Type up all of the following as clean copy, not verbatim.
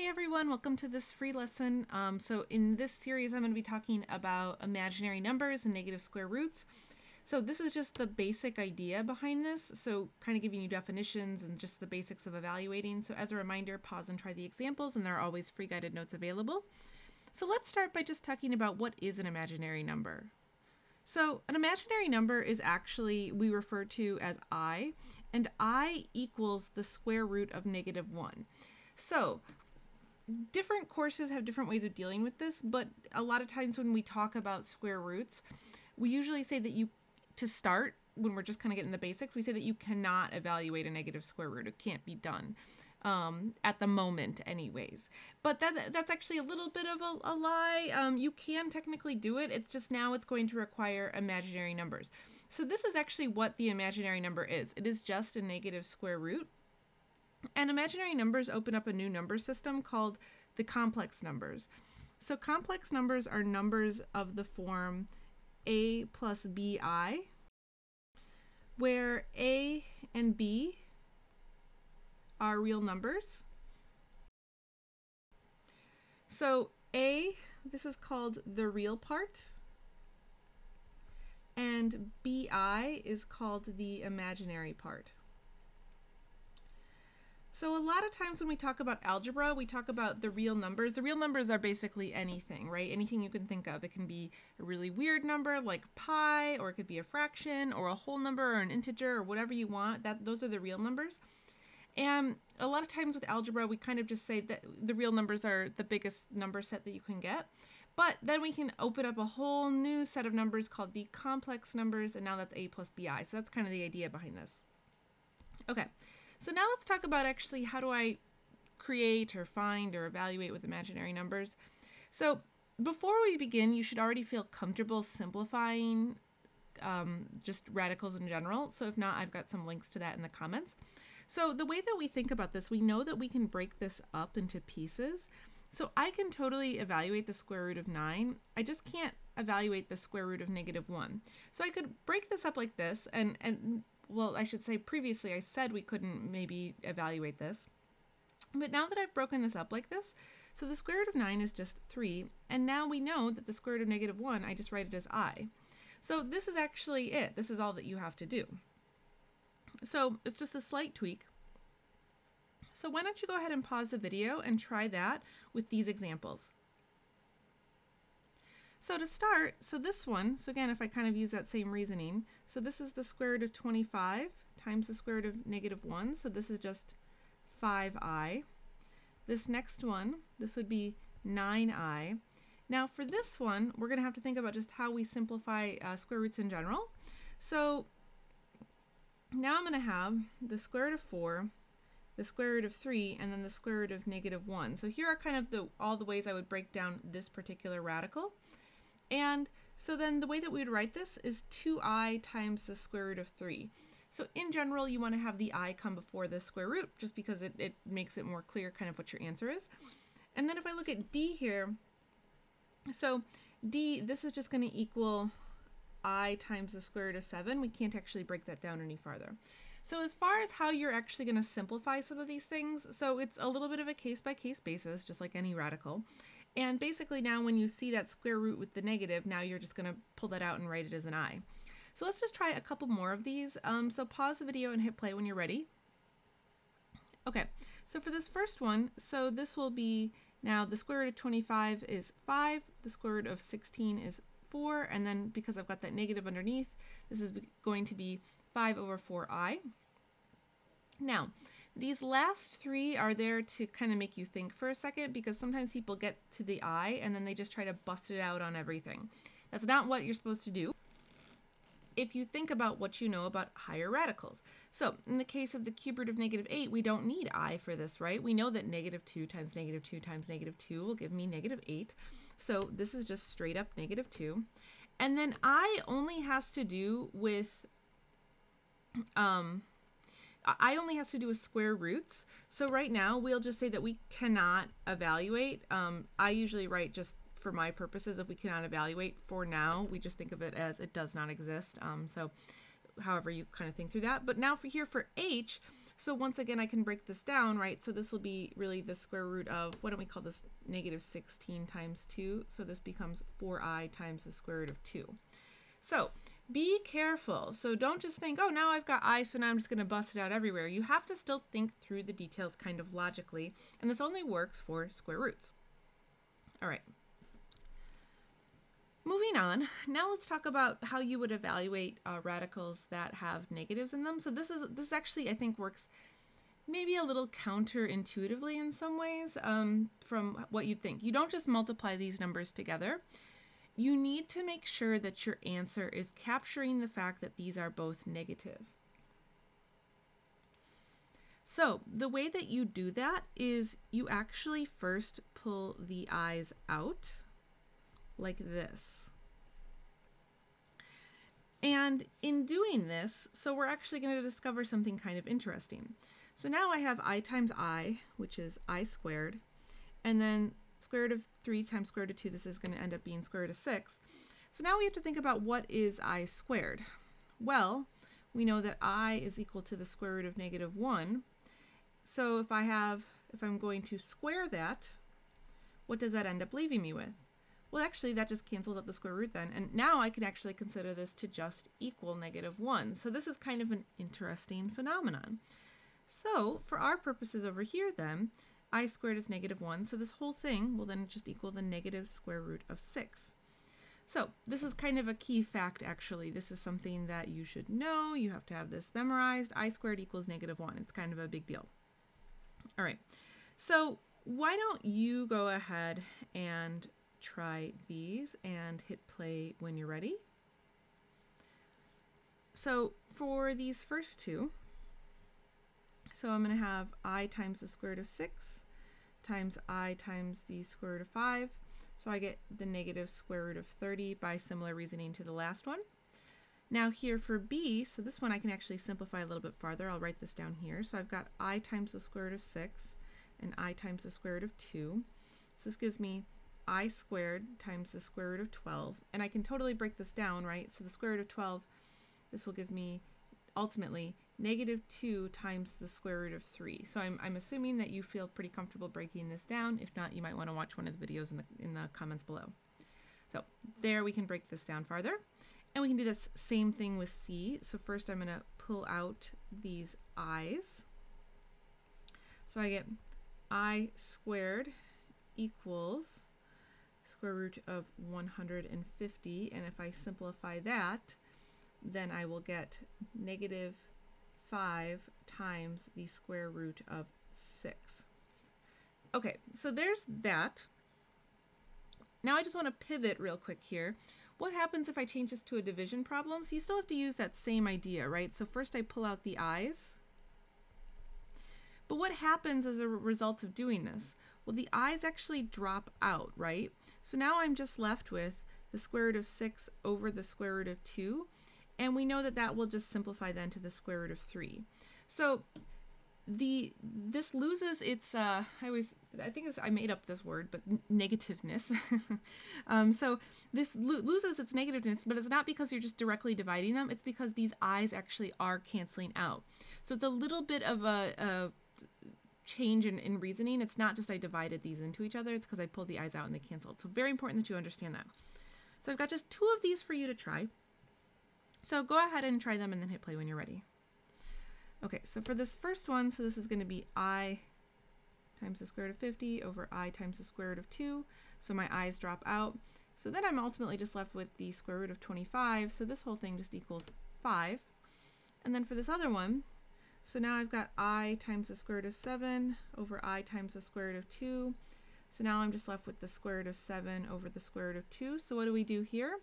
Hey everyone, welcome to this free lesson. So in this series, I'm going to be talking about imaginary numbers and negative square roots. So this is just the basic idea behind this. So kind of giving you definitions and just the basics of evaluating. So as a reminder, pause and try the examples, and there are always free guided notes available. So let's start by just talking about what is an imaginary number. So an imaginary number is actually, we refer to as I, and I equals the square root of -1. So different courses have different ways of dealing with this, but a lot of times when we talk about square roots, we usually say that to start, when we're just kind of getting the basics, we say that you cannot evaluate a negative square root. It can't be done at the moment anyways. But that's actually a little bit of a lie. You can technically do it. It's just now it's going to require imaginary numbers. So this is actually what the imaginary number is. It is just a negative square root. And imaginary numbers open up a new number system called the complex numbers. So complex numbers are numbers of the form a plus bi, where a and b are real numbers. So a, this is called the real part, and bi is called the imaginary part. So a lot of times when we talk about algebra, we talk about the real numbers. The real numbers are basically anything, right? Anything you can think of. It can be a really weird number like pi, or it could be a fraction, or a whole number, or an integer, or whatever you want. Those are the real numbers. And a lot of times with algebra, we kind of just say that the real numbers are the biggest number set that you can get. But then we can open up a whole new set of numbers called the complex numbers, and now that's a plus bi. So that's kind of the idea behind this. Okay. So now let's talk about actually how do I create or find or evaluate with imaginary numbers. So before we begin, you should already feel comfortable simplifying just radicals in general. So if not, I've got some links to that in the comments. So the way that we think about this, we know that we can break this up into pieces. So I can totally evaluate the square root of 9. I just can't evaluate the square root of -1. So I could break this up like this and well, I should say previously I said we couldn't maybe evaluate this, but now that I've broken this up like this, so the square root of 9 is just 3, and now we know that the square root of -1, I just write it as I. So this is actually it. This is all that you have to do. So it's just a slight tweak. So why don't you go ahead and pause the video and try that with these examples. So to start, so this one, so again, if I kind of use that same reasoning, so this is the square root of 25 times the square root of -1, so this is just 5i. This next one, this would be 9i. Now for this one, we're gonna have to think about just how we simplify square roots in general. So now I'm gonna have the square root of 4, the square root of 3, and then the square root of -1. So here are kind of all the ways I would break down this particular radical. And so then the way that we would write this is 2i times the square root of 3. So in general, you want to have the I come before the square root just because it makes it more clear kind of what your answer is. And then if I look at d here, so d, this is just going to equal I times the square root of 7. We can't actually break that down any farther. So as far as how you're actually going to simplify some of these things, so it's a little bit of a case-by-case basis, just like any radical. And basically now when you see that square root with the negative, now you're just going to pull that out and write it as an I. So let's just try a couple more of these. So pause the video and hit play when you're ready. Okay, so for this first one, so this will be now the square root of 25 is 5, the square root of 16 is 4, and then because I've got that negative underneath, this is going to be 5 over 4i. Now, these last three are there to kind of make you think for a second because sometimes people get to the I and then they just try to bust it out on everything. That's not what you're supposed to do if you think about what you know about higher radicals. So in the case of the cube root of -8, we don't need I for this, right? We know that -2 times -2 times -2 will give me -8. So this is just straight up -2. And then I only has to do with I only has to do with square roots. So right now we'll just say that we cannot evaluate. I usually write just for my purposes if we cannot evaluate for now, we just think of it as it does not exist. So however you kind of think through that. But now for here for h, So once again, I can break this down, right? So this will be really the square root of, why don't we call this -16 times 2? So this becomes 4i times the square root of 2. So be careful. So don't just think, oh, now I've got I, so now I'm just going to bust it out everywhere. You have to still think through the details kind of logically, and this only works for square roots. All right. Moving on, now let's talk about how you would evaluate radicals that have negatives in them. So this actually, I think, works maybe a little counterintuitively in some ways from what you'd think. You don't just multiply these numbers together. You need to make sure that your answer is capturing the fact that these are both negative. So the way that you do that is you actually first pull the i's out, like this. And in doing this, so we're actually going to discover something kind of interesting. So now I have I times I, which is I squared, and then square root of 3 times square root of 2. This is going to end up being square root of 6. So now we have to think about what is I squared. Well, we know that I is equal to the square root of -1. So if I'm going to square that, what does that end up leaving me with? Well, actually, that just cancels out the square root then. And now I can actually consider this to just equal -1. So this is kind of an interesting phenomenon. So for our purposes over here then, I squared is -1. So this whole thing will then just equal the negative square root of 6. So this is kind of a key fact, actually. This is something that you should know. You have to have this memorized. I squared equals -1. It's kind of a big deal. All right. So why don't you go ahead and try these and hit play when you're ready. So for these first two, so I'm going to have I times the square root of 6 times I times the square root of 5. So I get the negative square root of 30 by similar reasoning to the last one. Now here for B, so this one I can actually simplify a little bit farther. I'll write this down here. So I've got I times the square root of 6 and I times the square root of 2. So this gives me I squared times the square root of 12, and I can totally break this down, right? So the square root of 12, this will give me ultimately -2 times the square root of 3. So I'm assuming that you feel pretty comfortable breaking this down. If not, you might want to watch one of the videos in the comments below. So there we can break this down farther, and we can do this same thing with C. So first I'm going to pull out these i's. So I get I squared equals square root of 150, and if I simplify that, then I will get -5 times the square root of 6. Okay, so there's that. Now I just want to pivot real quick here. What happens if I change this to a division problem? So you still have to use that same idea, right? So first I pull out the i's. But what happens as a result of doing this? Well, the i's actually drop out, right? So now I'm just left with the square root of 6 over the square root of 2, and we know that that will just simplify then to the square root of 3. So this loses its I made up this word, but negativeness. So this loses its negativeness, but it's not because you're just directly dividing them. It's because these i's actually are canceling out. So it's a little bit of a change in reasoning. It's not just I divided these into each other, it's because I pulled the i's out and they canceled. So very important that you understand that. So I've got just two of these for you to try. So go ahead and try them and then hit play when you're ready. Okay, so for this first one, so this is going to be I times the square root of 50 over I times the square root of 2. So my i's drop out. So then I'm ultimately just left with the square root of 25. So this whole thing just equals 5. And then for this other one, so now I've got I times the square root of 7 over I times the square root of 2. So now I'm just left with the square root of 7 over the square root of 2. So what do we do here?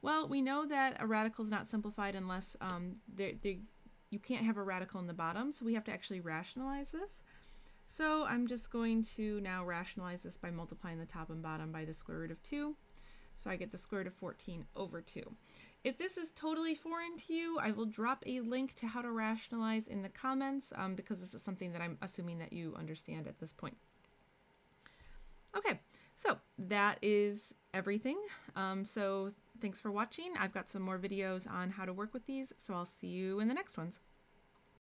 Well, we know that a radical is not simplified unless you can't have a radical in the bottom. So we have to actually rationalize this. So I'm just going to now rationalize this by multiplying the top and bottom by the square root of 2. So I get the square root of 14 over 2. If this is totally foreign to you, I will drop a link to how to rationalize in the comments because this is something that I'm assuming that you understand at this point. Okay, so that is everything. So thanks for watching. I've got some more videos on how to work with these, so I'll see you in the next ones.